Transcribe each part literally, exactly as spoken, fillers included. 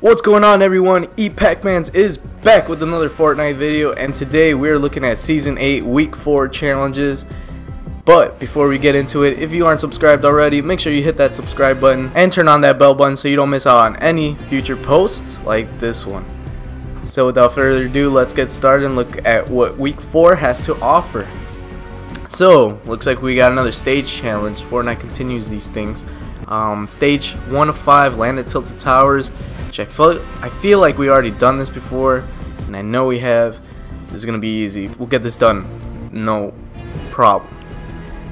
What's going on, everyone? ePACMANz is back with another Fortnite video, and today we're looking at Season eight Week four challenges. But before we get into it, if you aren't subscribed already, make sure you hit that subscribe button and turn on that bell button so you don't miss out on any future posts like this one. So without further ado, let's get started and look at what Week four has to offer. So, looks like we got another stage challenge. Fortnite continues these things. Um, stage one of five, land at Tilted Towers, which I feel, I feel like we already done this before, and I know we have. This is going to be easy. We'll get this done. No problem.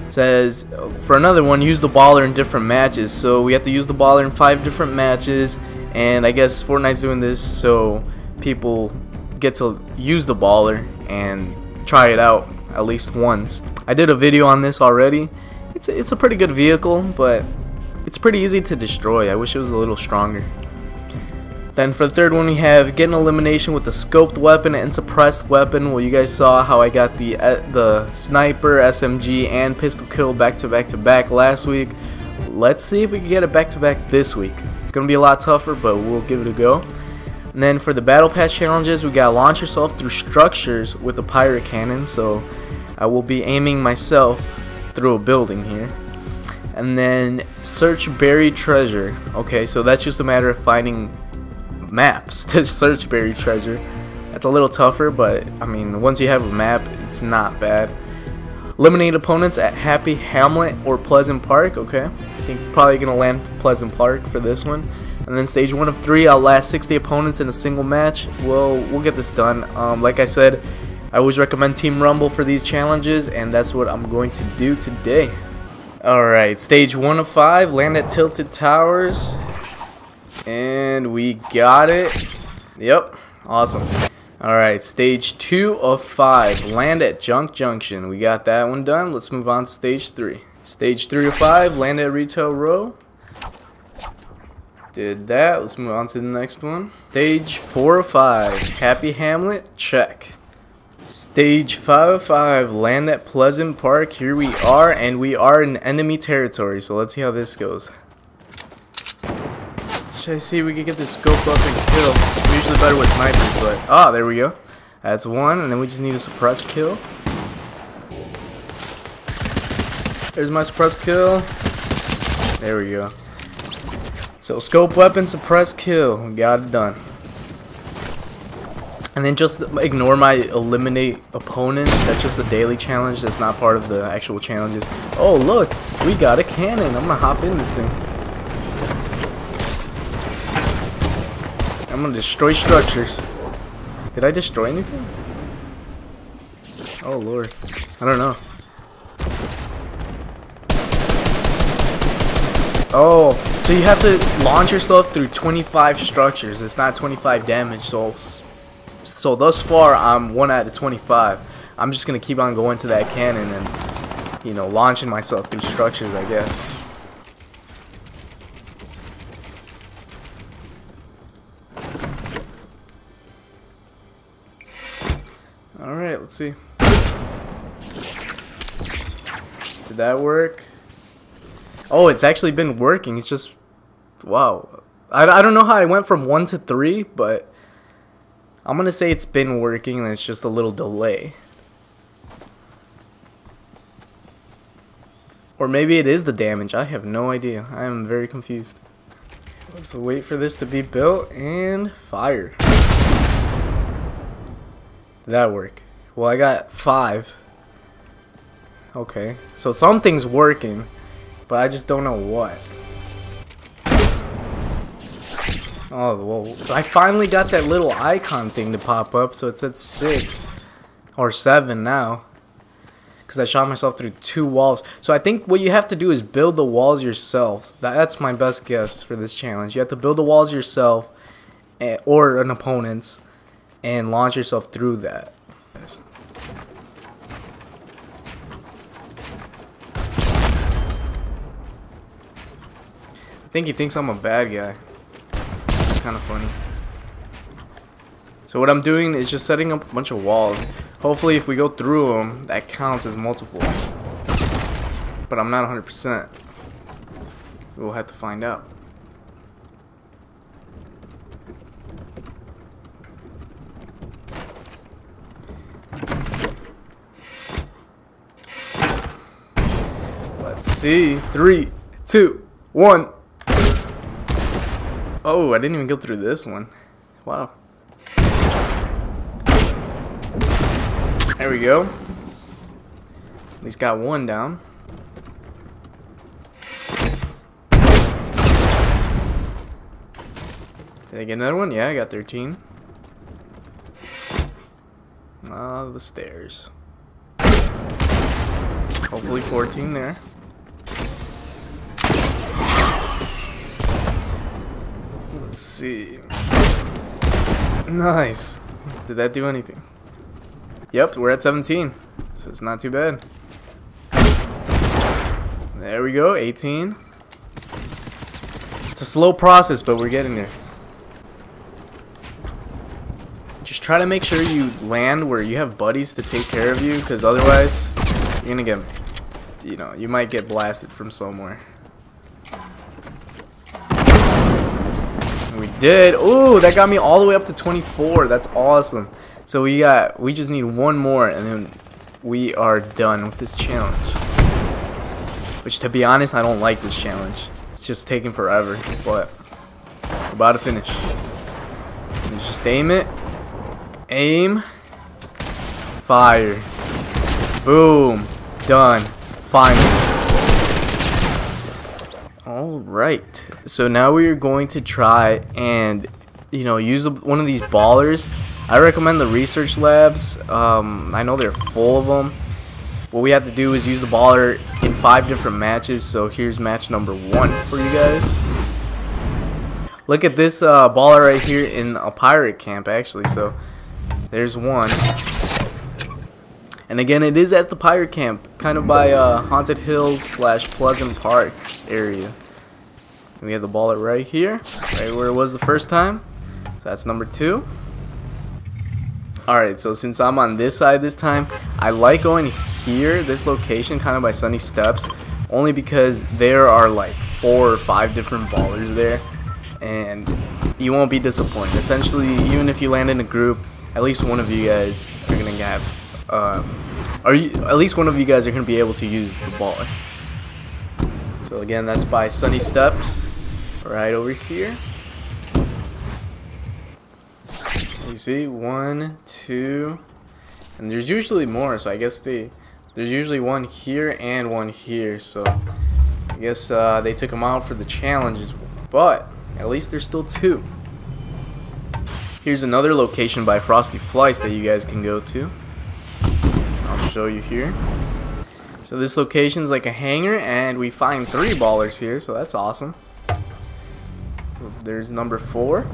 It says, for another one, use the baller in different matches. So we have to use the baller in five different matches, and I guess Fortnite's doing this so people get to use the baller and try it out at least once. I did a video on this already. It's a, it's a pretty good vehicle, but it's pretty easy to destroy. I wish it was a little stronger. Then for the third one, we have get an elimination with the scoped weapon and suppressed weapon. Well, you guys saw how I got the uh, the sniper, S M G, and pistol kill back to back to back last week. Let's see if we can get it back to back this week. It's gonna be a lot tougher, but we'll give it a go. And then for the battle pass challenges, we got launch yourself through structures with the pirate cannon. So I will be aiming myself through a building here. And then search buried treasure. Okay, so that's just a matter of finding maps to search buried treasure. That's a little tougher, but I mean, once you have a map, it's not bad. Eliminate opponents at Happy Hamlet or Pleasant Park. Okay, I think probably gonna land Pleasant Park for this one. And then stage one of three, outlast sixty opponents in a single match. Well, we'll get this done. Um, like I said, I always recommend Team Rumble for these challenges, and that's what I'm going to do today. Alright, stage one of five, land at Tilted Towers, and we got it. Yep, awesome. Alright, stage two of five, land at Junk Junction. We got that one done. Let's move on to stage three. Stage three of five, land at Retail Row. Did that. Let's move on to the next one. Stage four of five, Happy Hamlet, check. Stage five of five, land at Pleasant Park. Here we are, and we are in enemy territory, so let's see how this goes. Should I see if we can get this scope up and kill? We're usually better with snipers, but... ah, there we go. That's one, and then we just need a suppress kill. There's my suppress kill. There we go. So, scope weapon, suppress kill. We got it done. And then just ignore my eliminate opponents. That's just a daily challenge. That's not part of the actual challenges. Oh, look. We got a cannon. I'm going to hop in this thing. I'm going to destroy structures. Did I destroy anything? Oh, Lord. I don't know. Oh, so you have to launch yourself through twenty-five structures. It's not twenty-five damage, so... So thus far, I'm one out of twenty-five. I'm just going to keep on going to that cannon and, you know, launching myself through structures, I guess. Alright, let's see. Did that work? Oh, it's actually been working. It's just... wow. I, I don't know how I went from one to three, but... I'm gonna say it's been working and it's just a little delay. Or maybe it is the damage. I have no idea. I am very confused. Let's wait for this to be built and fire. Did that work? Well, I got five. Okay. So something's working, but I just don't know what. Oh, well, I finally got that little icon thing to pop up, so it's at six or seven now, because I shot myself through two walls. So I think what you have to do is build the walls yourselves. That's my best guess for this challenge. You have to build the walls yourself or an opponent's and launch yourself through that. I think he thinks I'm a bad guy. Kind of funny. So what I'm doing is just setting up a bunch of walls. Hopefully if we go through them, that counts as multiple, but I'm not one hundred percent. We'll have to find out. see. Three, two, one. Oh, I didn't even go through this one. Wow. There we go. At least got one down. Did I get another one? Yeah, I got thirteen. Ah, uh, the stairs. Hopefully fourteen there. Let's see. Nice. Did that do anything? Yep, we're at seventeen. So it's not too bad. There we go, eighteen. It's a slow process, but we're getting there. Just try to make sure you land where you have buddies to take care of you, because otherwise you're gonna get, you know, you might get blasted from somewhere. And we did. Ooh, that got me all the way up to twenty-four. That's awesome. So we got, we just need one more and then we are done with this challenge. Which, to be honest, I don't like this challenge. It's just taking forever, but we're about to finish. You just aim it. Aim. Fire. Boom. Done. Finally. Alright. So now we are going to try and, you know, use one of these ballers. I recommend the research labs. Um, I know they're full of them. What we have to do is use the baller in five different matches. So here's match number one for you guys. Look at this uh, baller right here in a pirate camp, actually. So there's one. And again, it is at the pirate camp, kind of by uh, Haunted Hills slash Pleasant Park area. And we have the baller right here, right where it was the first time. So that's number two. Alright, so since I'm on this side this time, I like going here, this location, kind of by Sunny Steps, only because there are like four or five different ballers there, and you won't be disappointed. Essentially, even if you land in a group, at least one of you guys are gonna have, um, are you, at least one of you guys are gonna be able to use the baller. So again, that's by Sunny Steps, right over here. You see, one, two, and there's usually more, so I guess they, there's usually one here and one here, so I guess uh, they took them out for the challenges, but at least there's still two. Here's another location by Frosty Flights that you guys can go to. I'll show you here. So this location's like a hangar, and we find three ballers here, so that's awesome. So there's number four.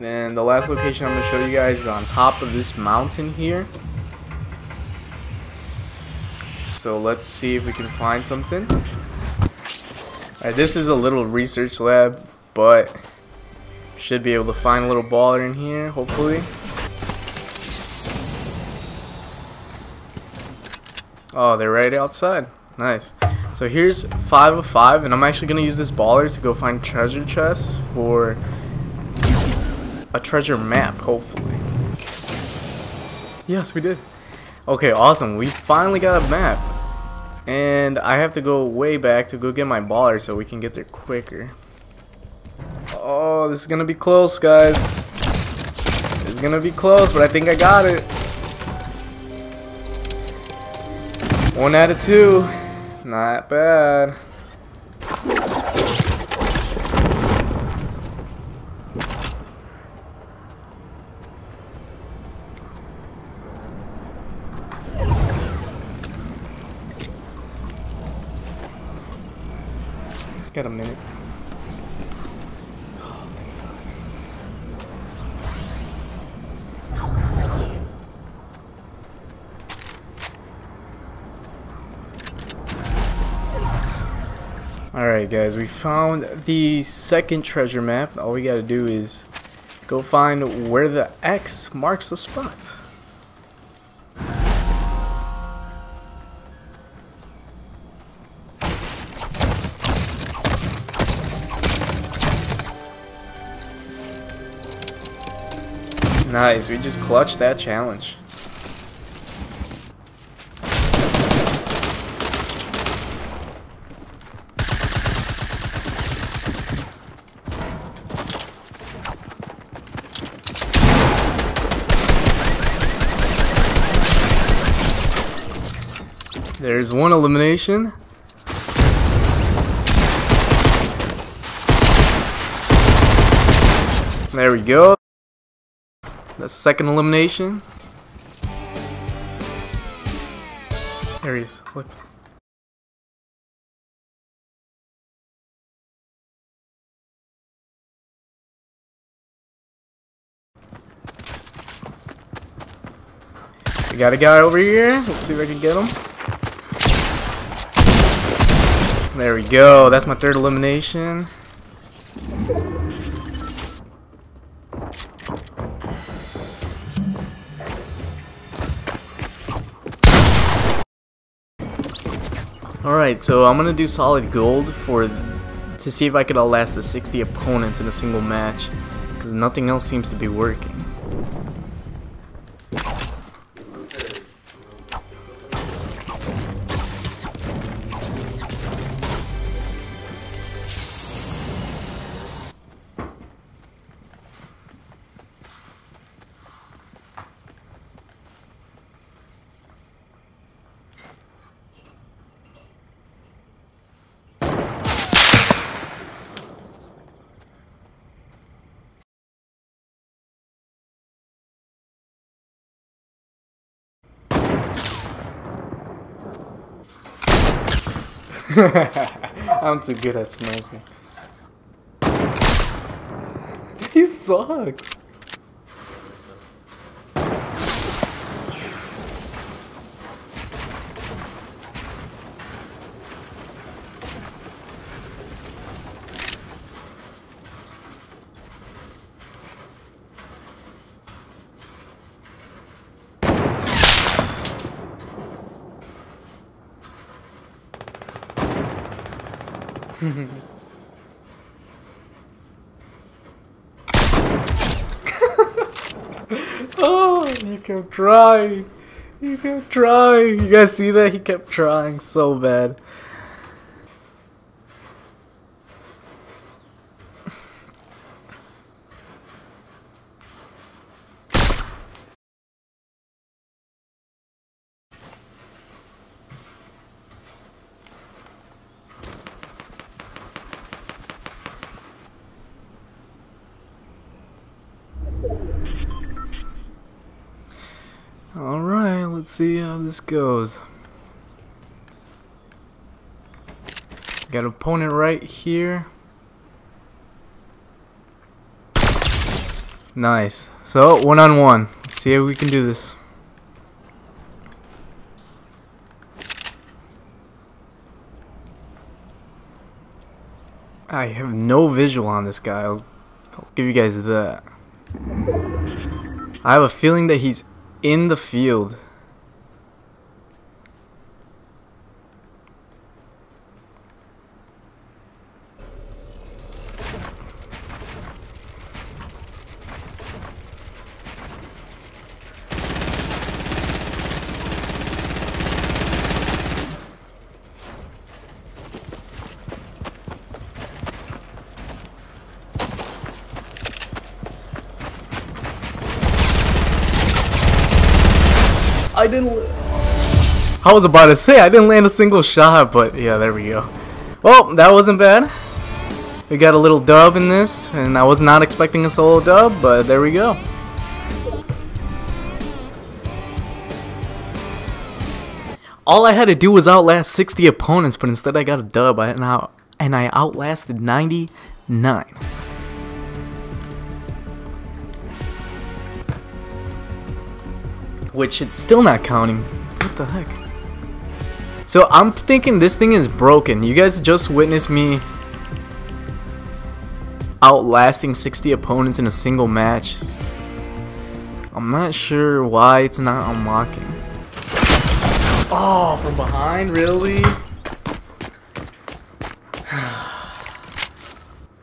And the last location I'm going to show you guys is on top of this mountain here. So let's see if we can find something. Alright, this is a little research lab, but should be able to find a little baller in here, hopefully. Oh, they're right outside. Nice. So here's five of five, and I'm actually going to use this baller to go find treasure chests for a treasure map, hopefully. Yes, we did. Okay, awesome. We finally got a map. And I have to go way back to go get my baller so we can get there quicker. Oh, this is gonna be close, guys. This is gonna be close, but I think I got it. One out of two. Not bad. Got a minute. Oh, thank God. Alright guys, we found the second treasure map. All we gotta do is go find where the X marks the spot. Nice, we just clutched that challenge. There's one elimination. There we go. The second elimination. There he is. Look. We got a guy over here. Let's see if I can get him. There we go. That's my third elimination. Alright, so I'm gonna do solid gold for to see if I could outlast the sixty opponents in a single match, because nothing else seems to be working. I'm too good at sniping. He sucks. Oh, he kept trying. He kept trying. You guys see that? He kept trying so bad. Alright, let's see how this goes. Got an opponent right here. Nice. So, one on one. Let's see if we can do this. I have no visual on this guy. I'll, I'll give you guys that. I have a feeling that he's in the field. I didn't. I was about to say I didn't land a single shot, but yeah, there we go. Well, that wasn't bad. We got a little dub in this, and I was not expecting a solo dub, but there we go. All I had to do was outlast sixty opponents, but instead I got a dub, and I, and I outlasted ninety-nine. Which it's still not counting. What the heck? So I'm thinking this thing is broken. You guys just witnessed me outlasting sixty opponents in a single match. I'm not sure why it's not unlocking. Oh, from behind, really? Let's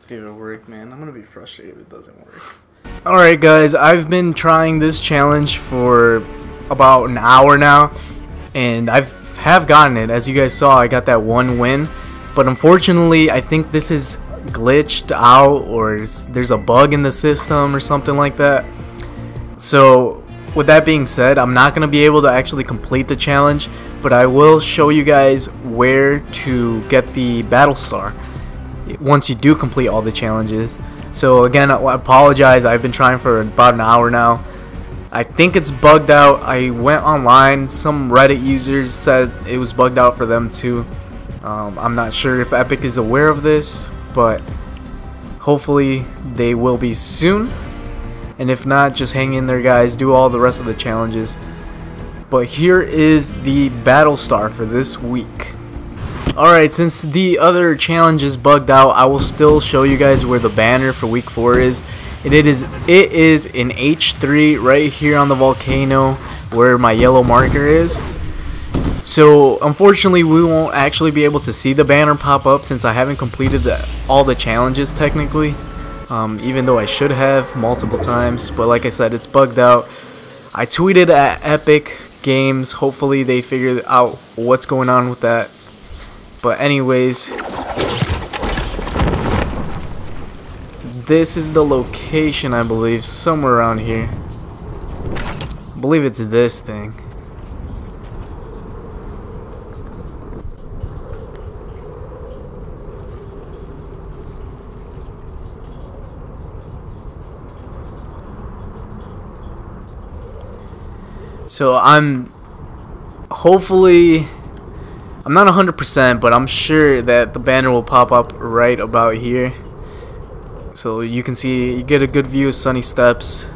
see if it works, man. I'm gonna be frustrated if it doesn't work. Alright guys, I've been trying this challenge for about an hour now, and I have gotten it. As you guys saw, I got that one win, but unfortunately I think this is glitched out, or there's a bug in the system or something like that. So With that being said, I'm not going to be able to actually complete the challenge, but I will show you guys where to get the battle star once you do complete all the challenges. So again, I apologize, I've been trying for about an hour now. I think it's bugged out. I went online, some Reddit users said it was bugged out for them too. Um, I'm not sure if Epic is aware of this, but hopefully they will be soon. And if not, just hang in there guys, do all the rest of the challenges. But here is the battle star for this week. Alright, since the other challenge is bugged out, I will still show you guys where the banner for week four is. And it is it is in H three right here on the volcano where my yellow marker is. So unfortunately we won't actually be able to see the banner pop up since I haven't completed the, all the challenges technically. Um, even though I should have multiple times, but like I said, it's bugged out. I tweeted at Epic Games, hopefully they figure out what's going on with that. But anyways, this is the location, I believe, somewhere around here. I believe it's this thing. So I'm hopefully, I'm not one hundred percent, but I'm sure that the banner will pop up right about here. So you can see, you get a good view of Sunny Steps,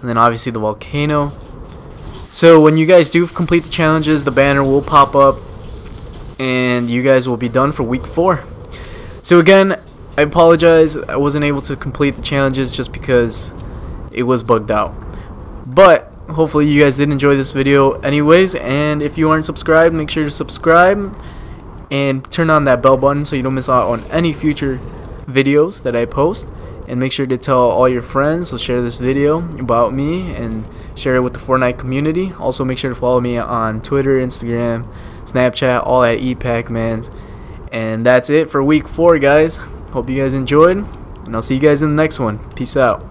and then obviously the volcano. So when you guys do complete the challenges, the banner will pop up, and you guys will be done for week four. So again, I apologize, I wasn't able to complete the challenges just because it was bugged out. But hopefully you guys did enjoy this video anyways, and if you aren't subscribed, make sure to subscribe and turn on that bell button so you don't miss out on any future videos that I post. And make sure to tell all your friends, so share this video about me and share it with the Fortnite community. Also make sure to follow me on Twitter, Instagram, Snapchat, all at ePACMANz. And that's it for week four guys. Hope you guys enjoyed, and I'll see you guys in the next one. Peace out.